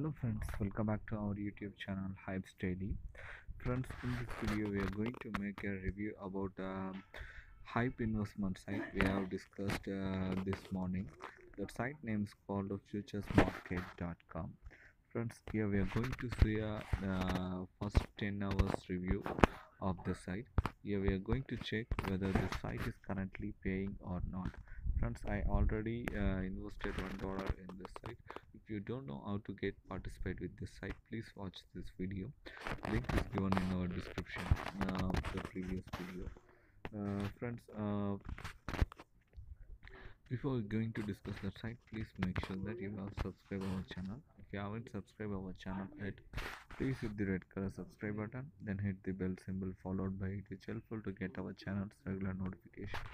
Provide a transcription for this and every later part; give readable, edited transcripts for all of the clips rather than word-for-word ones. Hello friends, welcome back to our YouTube channel Hypes Daily. Friends, in this video we are going to make a review about hype investment site we have discussed this morning. The site name is called FuturesMarkets.com. Friends, here we are going to see first 10 hours review of the site. Here we are going to check whether the site is currently paying or not. Friends, I already invested $1 in this site. If you don't know how to participate with this site, please watch this video. Link is given in our description of the previous video. Friends, before going to discuss the site, please make sure that you have subscribed our channel. If you haven't subscribed our channel yet, please hit the red color subscribe button, then hit the bell symbol followed by it, which is helpful to get our channel's regular notifications.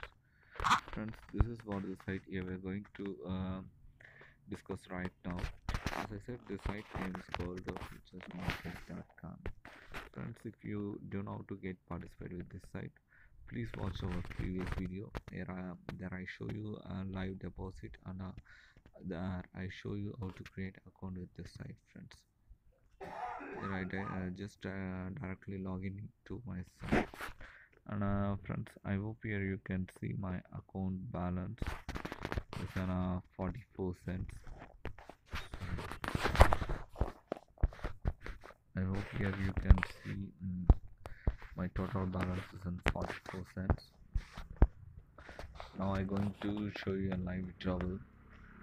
Friends, this is what the site here we are going to discuss right now. As I said, the site name is called FuturesMarkets.com. Friends, if you don't know how to participate with this site, please watch our previous video. There I show you a live deposit, and there I show you how to create account with this site, friends. There I just directly log in to my site. And friends, I hope here you can see my account balance is 44 cents. I hope here you can see my total balance is in 44 cents. Now I'm going to show you a live withdrawal,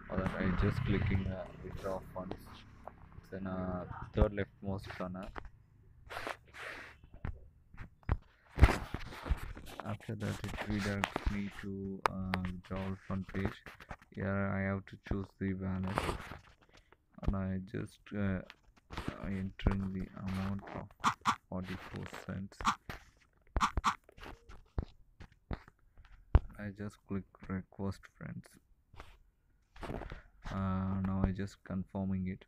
or that I just clicking withdraw funds. It's in third leftmost corner. After that, it redirects me to withdrawal front page. Here I have to choose the balance, and I just entering the amount of 44 cents. I just click request, friends. Now I just confirming it.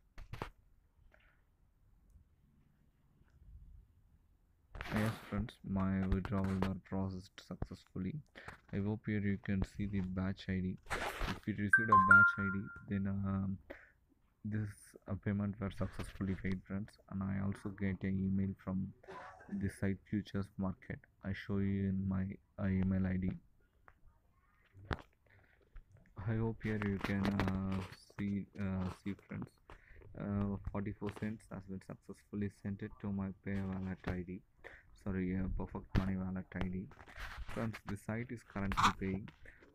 Yes, friends, my withdrawals are processed successfully. I hope here you can see the batch ID. If you received a batch ID, then this payment were successfully paid, friends. And I also get an email from this site Futures Market. I show you in my email ID. I hope here you can see, friends. 44 cents has been successfully sent it to my Perfect Money wallet ID. Friends, the site is currently paying.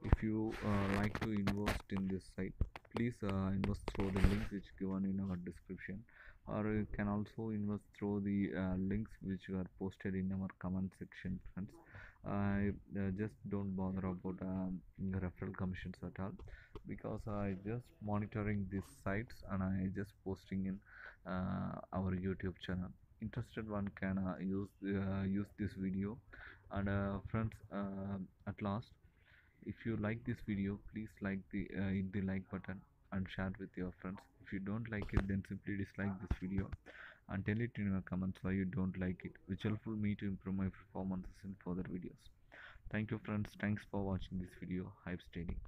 If you like to invest in this site, please invest through the links which given in our description, or you can also invest through the links which were posted in our comment section, friends. Just don't bother about referral commissions at all, because I just monitoring these sites and I just posting in our YouTube channel. Interested one can use this video. And friends, at last, if you like this video, please hit the like button and share with your friends. If you don't like it, then simply dislike this video and tell it in your comments why you don't like it, which helpful me to improve my performances in further videos. Thank you, friends. Thanks for watching this video. Hypes Daily.